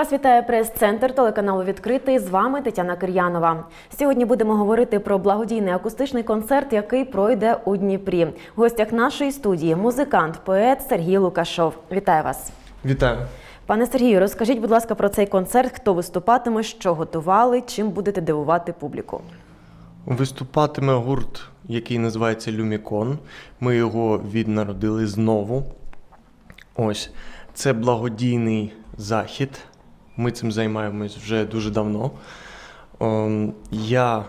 Вас вітає прес-центр телеканалу «Відкритий». З вами Тетяна Кір'янова. Сьогодні будемо говорити про благодійний акустичний концерт, який пройде у Дніпрі. В гостях нашої студії – музикант, поет Сергій Лукашов. Вітаю вас. Вітаю. Пане Сергію, розкажіть, будь ласка, про цей концерт. Хто виступатиме, що готували, чим будете дивувати публіку? Виступатиме гурт, який називається Lumicon. Ми його віднародили знову. Ось. Це благодійний захід. Ми цим займаємось вже дуже давно. Я,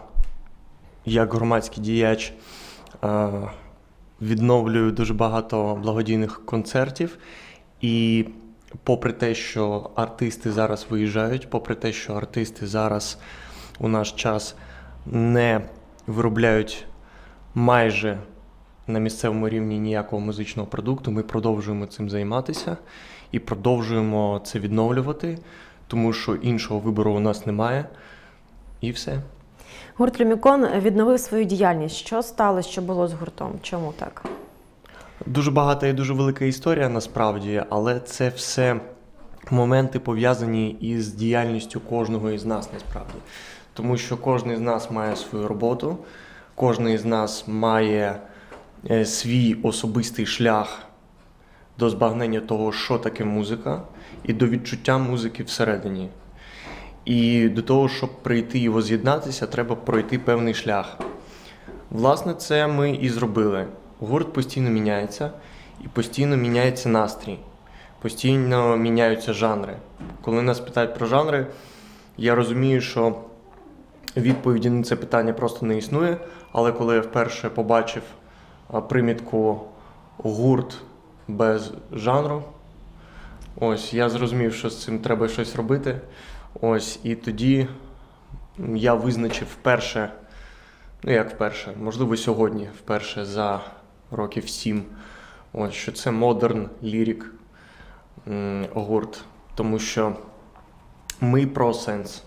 як громадський діяч, відновлюю дуже багато благодійних концертів. І попри те, що артисти зараз виїжджають, попри те, що артисти зараз у наш час не виробляють майже на місцевому рівні ніякого музичного продукту, ми продовжуємо цим займатися і продовжуємо це відновлювати, тому що іншого вибору у нас немає. І все. Гурт Lumicon відновив свою діяльність. Що сталося, що було з гуртом? Чому так? Дуже багата і дуже велика історія насправді, але це все моменти, пов'язані із діяльністю кожного із нас насправді. Тому що кожен із нас має свою роботу, кожен із нас має свій особистий шлях до збагнення того, що таке музика, і до відчуття музики всередині. І до того, щоб прийти і воз'єднатися, треба пройти певний шлях. Власне, це ми і зробили. Гурт постійно міняється, і постійно міняється настрій, постійно міняються жанри. Коли нас питають про жанри, я розумію, що відповіді на це питання просто не існує, але коли я вперше побачив примітку «гурт без жанру», ось, я зрозумів, що з цим треба щось робити. Ось, і тоді я визначив вперше, ну як вперше, можливо сьогодні вперше за років 7, ось, що це модерн лірік гурт, тому що ми про сенс.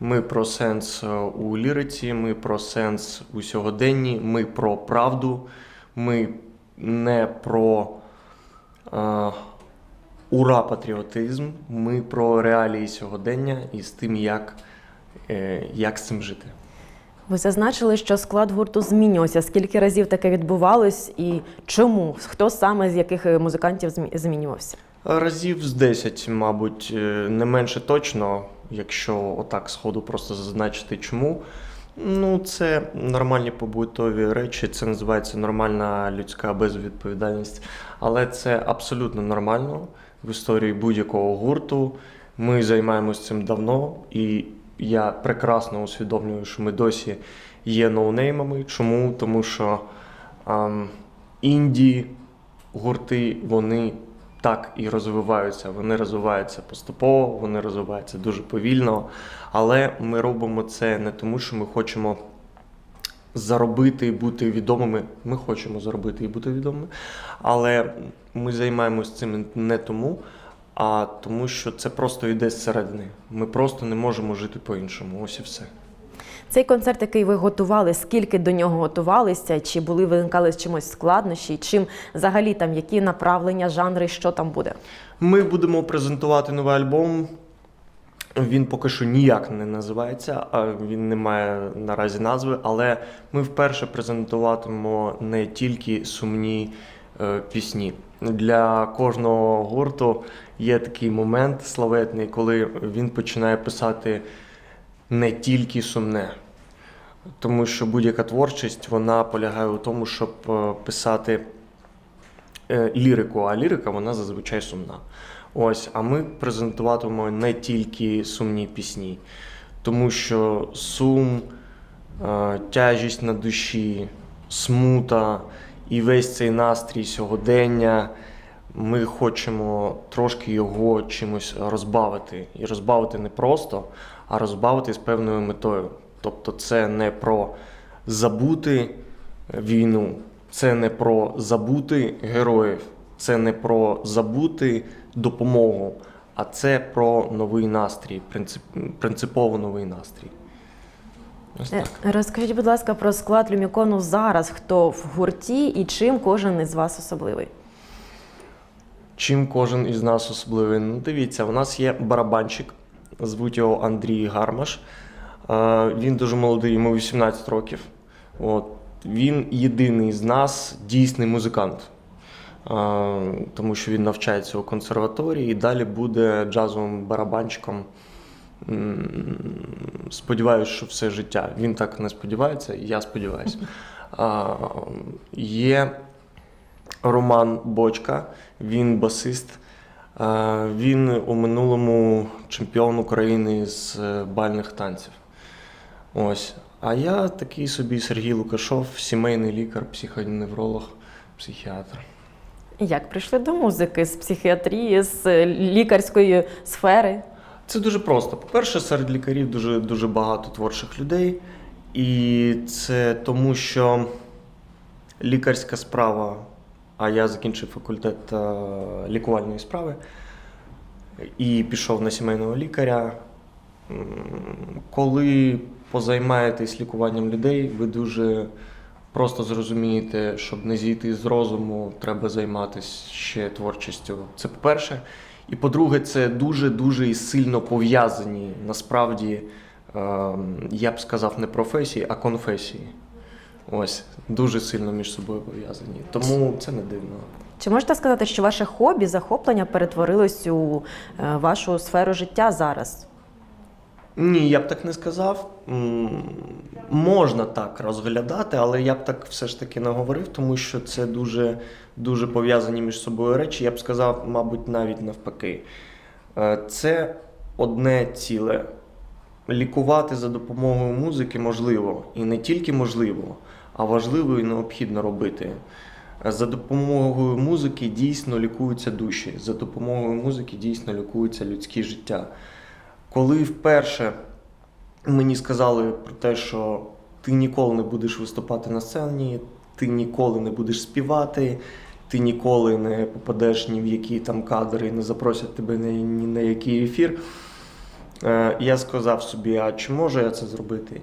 Ми про сенс у ліриці, ми про сенс у сьогоденні, ми про правду, ми не про ура-патріотизм, ми про реалії сьогодення і з тим, як з цим жити. Ви зазначили, що склад гурту змінювався. Скільки разів таке відбувалось і чому? Хто саме з яких музикантів змінювався? Разів з 10, мабуть, не менше точно. Якщо отак сходу просто зазначити чому, ну це нормальні побутові речі, це називається нормальна людська безвідповідальність. Але це абсолютно нормально в історії будь-якого гурту. Ми займаємось цим давно, і я прекрасно усвідомлюю, що ми досі є ноунеймами. Чому? Тому що інді-гурти, вони так і розвиваються. Вони розвиваються поступово, вони розвиваються дуже повільно. Але ми робимо це не тому, що ми хочемо заробити і бути відомими. Ми хочемо заробити і бути відомими. Але ми займаємось цим не тому, а тому, що це просто йде зсередини. Ми просто не можемо жити по-іншому. Ось і все. Цей концерт, який ви готували, скільки до нього готувалися? Чи виникали з чимось складнощі? Чим взагалі там, які направлення, жанри, що там буде? Ми будемо презентувати новий альбом. Він поки що ніяк не називається, він не має наразі назви, але ми вперше презентуватимемо не тільки сумні пісні. Для кожного гурту є такий момент славетний, коли він починає писати не тільки сумне, тому що будь-яка творчість, вона полягає у тому, щоб писати лірику, а лірика, вона зазвичай сумна. Ось, а ми презентуватимемо не тільки сумні пісні, тому що сум, тяжість на душі, смута і весь цей настрій сьогодення, ми хочемо трошки його чимось розбавити. І розбавити не просто, а розбавити з певною метою. Тобто це не про забути війну, це не про забути героїв, це не про забути допомогу, а це про новий настрій, принципово новий настрій. Розкажіть, будь ласка, про склад Lumicon зараз, хто в гурті і чим кожен із вас особливий? чим кожен із нас особливий. Ну, дивіться, у нас є барабанщик, звуть його Андрій Гармаш. Він дуже молодий, йому 18 років. От. Він єдиний з нас дійсний музикант, тому що він навчається у консерваторії і далі буде джазовим барабанщиком. Сподіваюся, що все життя. Він так не сподівається, і я сподіваюся. Є Роман Бочка, він басист. Він у минулому чемпіон України з бальних танців. Ось. А я такий собі Сергій Лукашов, сімейний лікар, психоневролог, психіатр. Як прийшли до музики з психіатрії, з лікарської сфери? Це дуже просто. По-перше, серед лікарів дуже багато творчих людей. І це тому, що лікарська справа, а я закінчив факультет лікувальної справи і пішов на сімейного лікаря. Коли позаймаєтесь лікуванням людей, ви дуже просто зрозумієте, щоб не зійти з розуму, треба займатися ще творчістю. Це по-перше. І по-друге, це дуже і сильно пов'язані, насправді, я б сказав, не професії, а конфесії. Ось, дуже сильно між собою пов'язані. Тому це не дивно. Чи можете сказати, що ваше хобі, захоплення перетворилось у вашу сферу життя зараз? Ні, я б так не сказав. Можна так розглядати, але я б так все ж таки не говорив, тому що це дуже пов'язані між собою речі. Я б сказав, мабуть, навіть навпаки. Це одне ціле. Лікувати за допомогою музики можливо. І не тільки можливо, а важливо і необхідно робити. За допомогою музики дійсно лікуються душі. За допомогою музики дійсно лікується людське життя. Коли вперше мені сказали про те, що ти ніколи не будеш виступати на сцені, ти ніколи не будеш співати, ти ніколи не попадеш ні в які там кадри, не запросять тебе ні на який ефір, я сказав собі, а чи можу я це зробити?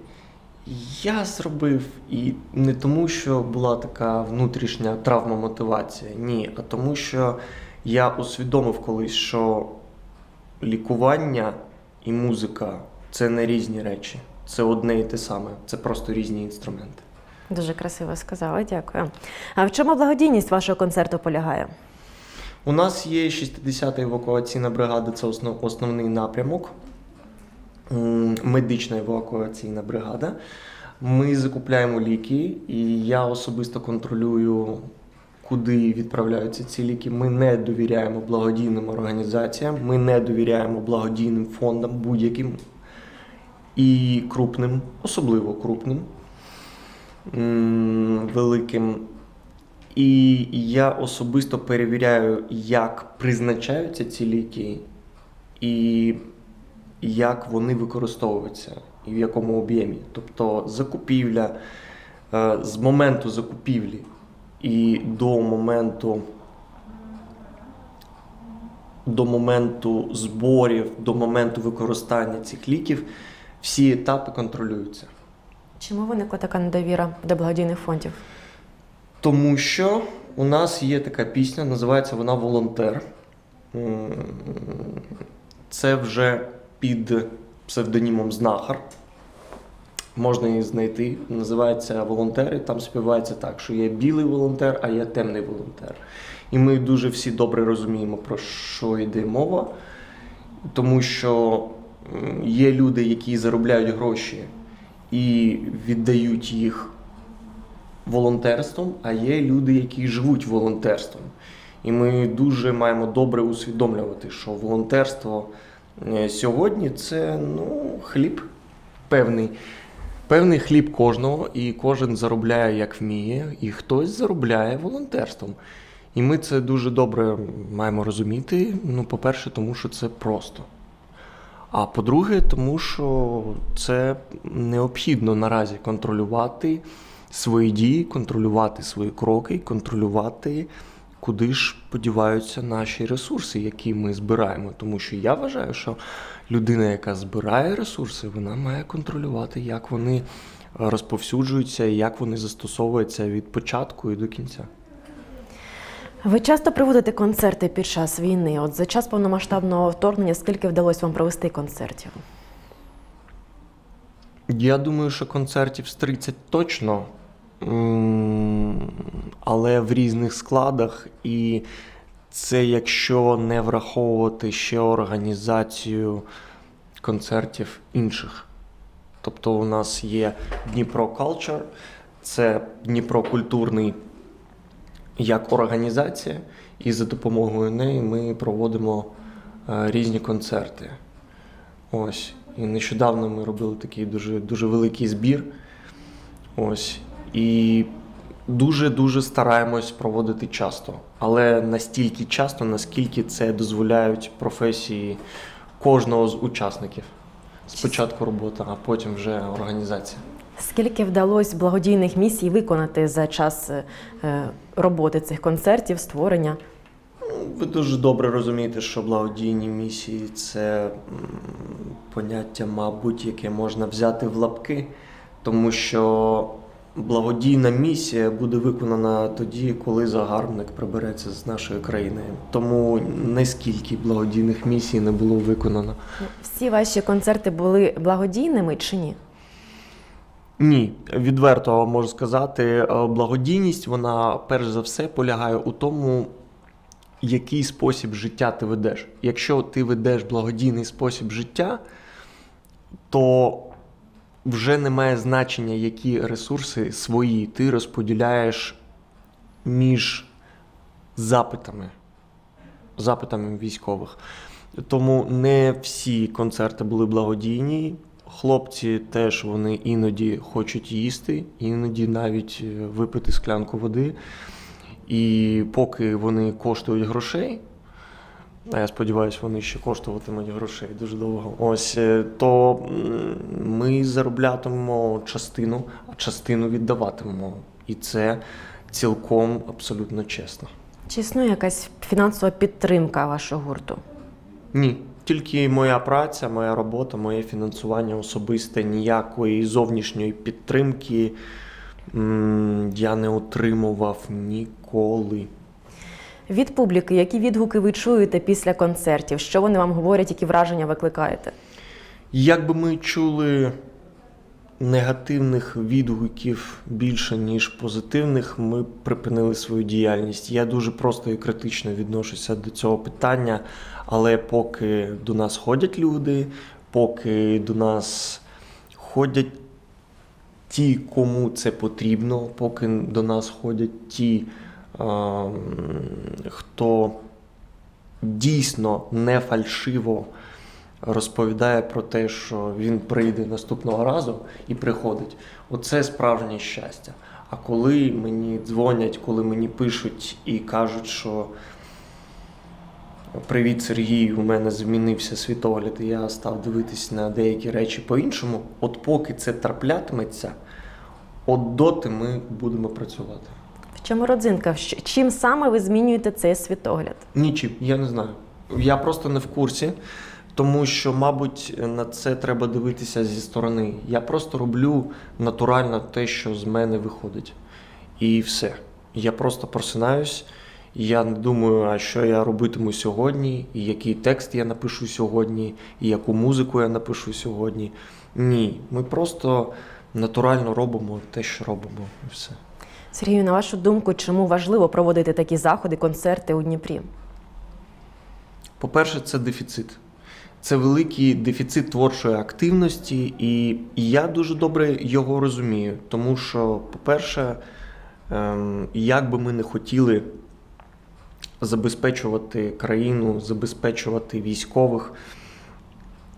Я зробив, і не тому, що була така внутрішня травма мотивація, ні, а тому, що я усвідомив колись, що лікування і музика – це не різні речі, це одне і те саме, це просто різні інструменти. Дуже красиво сказала, дякую. А в чому благодійність вашого концерту полягає? У нас є 60-та евакуаційна бригада, це основний напрямок, медична евакуаційна бригада. Ми закупляємо ліки, і я особисто контролюю, куди відправляються ці ліки. Ми не довіряємо благодійним організаціям, ми не довіряємо благодійним фондам будь-яким і крупним, особливо крупним, великим. І я особисто перевіряю, як призначаються ці ліки і як вони використовуються і в якому об'ємі. Тобто закупівля, з моменту закупівлі і до моменту зборів, до моменту використання цих ліків всі етапи контролюються. Чому виникла така недовіра до благодійних фондів? Тому що у нас є така пісня, називається вона «Волонтер». Це вже під псевдонімом Знахар. Можна її знайти, називається «Волонтери». Там співається так, що є білий волонтер, а є темний волонтер. І ми дуже всі добре розуміємо, про що йде мова. Тому що є люди, які заробляють гроші і віддають їх волонтерством, а є люди, які живуть волонтерством. І ми дуже маємо добре усвідомлювати, що волонтерство сьогодні – це, ну, хліб певний. Певний хліб кожного, і кожен заробляє, як вміє, і хтось заробляє волонтерством. І ми це дуже добре маємо розуміти, ну, по-перше, тому що це просто. А по-друге, тому що це необхідно наразі контролювати свої дії, контролювати свої кроки, контролювати, куди ж подіваються наші ресурси, які ми збираємо. Тому що я вважаю, що людина, яка збирає ресурси, вона має контролювати, як вони розповсюджуються і як вони застосовуються від початку і до кінця. Ви часто проводите концерти під час війни? От за час повномасштабного вторгнення скільки вдалося вам провести концертів? Я думаю, що концертів з 30 точно, але в різних складах. І це якщо не враховувати ще організацію концертів інших. Тобто у нас є Dnipro Culture, це Dnipro культурний як організація, і за допомогою неї ми проводимо різні концерти. Ось. І нещодавно ми робили такий дуже великий збір. Ось. І дуже стараємось проводити часто. Але настільки часто, наскільки це дозволяють професії кожного з учасників. Спочатку робота, а потім вже організація. Скільки вдалося благодійних місій виконати за час роботи цих концертів, створення? Ви дуже добре розумієте, що благодійні місії – це поняття, мабуть, яке можна взяти в лапки, тому що благодійна місія буде виконана тоді, коли загарбник прибереться з нашої країни. Тому нескільки благодійних місій не було виконано. Всі ваші концерти були благодійними чи ні? Ні. Відверто можу сказати, благодійність, вона перш за все полягає у тому, який спосіб життя ти ведеш. Якщо ти ведеш благодійний спосіб життя, то вже немає значення, які ресурси свої ти розподіляєш між запитами військових. Тому не всі концерти були благодійні. Хлопці теж, вони іноді хочуть їсти, іноді навіть випити склянку води. І поки вони коштують грошей, а я сподіваюся, вони ще коштуватимуть грошей дуже довго, ось, то ми зароблятимемо частину, а частину віддаватимемо. І це цілком абсолютно чесно. Чи існує якась фінансова підтримка вашого гурту? Ні. Тільки моя праця, моя робота, моє фінансування особисте, ніякої зовнішньої підтримки я не отримував ніколи. Від публіки, які відгуки ви чуєте після концертів? Що вони вам говорять, які враження викликаєте? Якби ми чули негативних відгуків більше, ніж позитивних, ми припинили свою діяльність. Я дуже просто і критично відношуся до цього питання, але поки до нас ходять люди, поки до нас ходять ті, кому це потрібно, поки до нас ходять ті, хто дійсно не фальшиво розповідає про те, що він прийде наступного разу і приходить. Оце справжнє щастя. А коли мені дзвонять, коли мені пишуть і кажуть, що «Привіт, Сергій, у мене змінився світогляд, і я став дивитись на деякі речі по-іншому», от поки це траплятиметься, от доти ми будемо працювати. В чому родзинка? Чим саме ви змінюєте цей світогляд? Нічим, я не знаю. Я просто не в курсі. Тому що, мабуть, на це треба дивитися зі сторони. Я просто роблю натурально те, що з мене виходить. І все. Я просто просинаюсь, я не думаю, а що я робитиму сьогодні, і який текст я напишу сьогодні, і яку музику я напишу сьогодні. Ні, ми просто натурально робимо те, що робимо, і все. Сергію, на вашу думку, чому важливо проводити такі заходи, концерти у Дніпрі? По-перше, це дефіцит. Це великий дефіцит творчої активності, і я дуже добре його розумію. Тому що, по-перше, як би ми не хотіли забезпечувати країну, забезпечувати військових,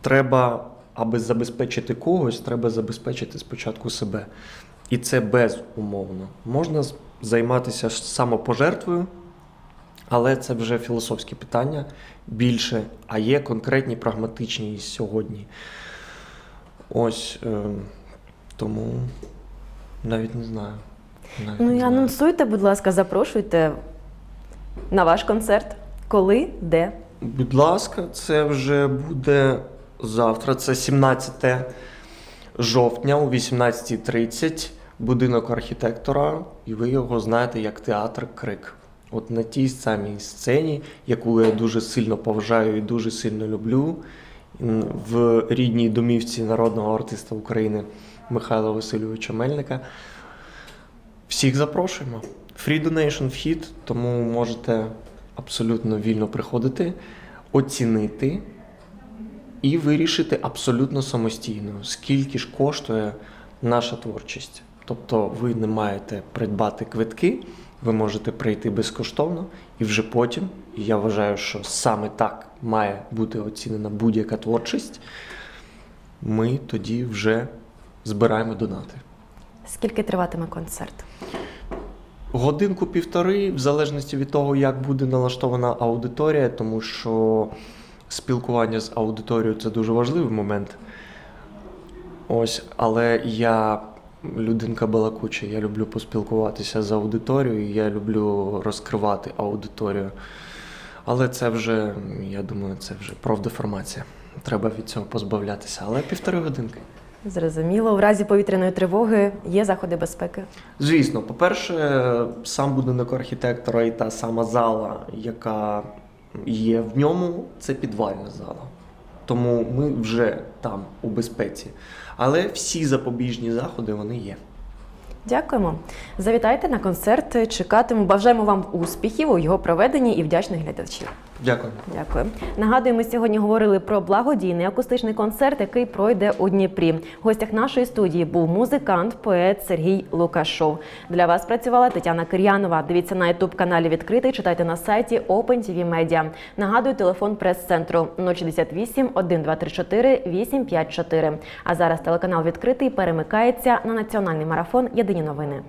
треба, аби забезпечити когось, треба забезпечити спочатку себе. І це безумовно. Можна займатися самопожертвою, але це вже філософські питання більше, а є конкретні, прагматичні сьогодні. Ось, тому навіть не знаю. І анонсуйте, будь ласка, запрошуйте на ваш концерт. Коли, де? Будь ласка, це вже буде завтра, це 17 жовтня о 18:30, будинок архітектора, і ви його знаєте як театр «Крик». От на тій самій сцені, яку я дуже сильно поважаю і дуже сильно люблю, в рідній домівці народного артиста України Михайла Васильовича Мельника. Всіх запрошуємо. Free donation вхід, тому можете абсолютно вільно приходити, оцінити і вирішити абсолютно самостійно, скільки ж коштує наша творчість. Тобто ви не маєте придбати квитки, ви можете прийти безкоштовно і вже потім, і я вважаю, що саме так має бути оцінена будь-яка творчість, ми тоді вже збираємо донати. Скільки триватиме концерт? Годинку-півтори, в залежності від того, як буде налаштована аудиторія, тому що спілкування з аудиторією – це дуже важливий момент. Ось, але я людинка балакуча, я люблю поспілкуватися з аудиторією, я люблю розкривати аудиторію. Але це вже, я думаю, це вже профдеформація. Треба від цього позбавлятися, але півтори годинки. Зрозуміло. У разі повітряної тривоги є заходи безпеки? Звісно. По-перше, сам будинок архітектора і та сама зала, яка є в ньому, це підвальна зала. Тому ми вже там, у безпеці. Але всі запобіжні заходи, вони є. Дякуємо. Завітайте на концерт, чекатимемо. Бажаємо вам успіхів у його проведенні і вдячних глядачів. Дякую. Дякую. Нагадую, ми сьогодні говорили про благодійний акустичний концерт, який пройде у Дніпрі. В гостях нашої студії був музикант, поет Сергій Лукашов. Для вас працювала Тетяна Кір'янова. Дивіться на YouTube-каналі «Відкритий», читайте на сайті OpenTV Media. Нагадую, телефон прес-центру 068 1234 854. А зараз телеканал «Відкритий» перемикається на національний марафон «Єдині новини».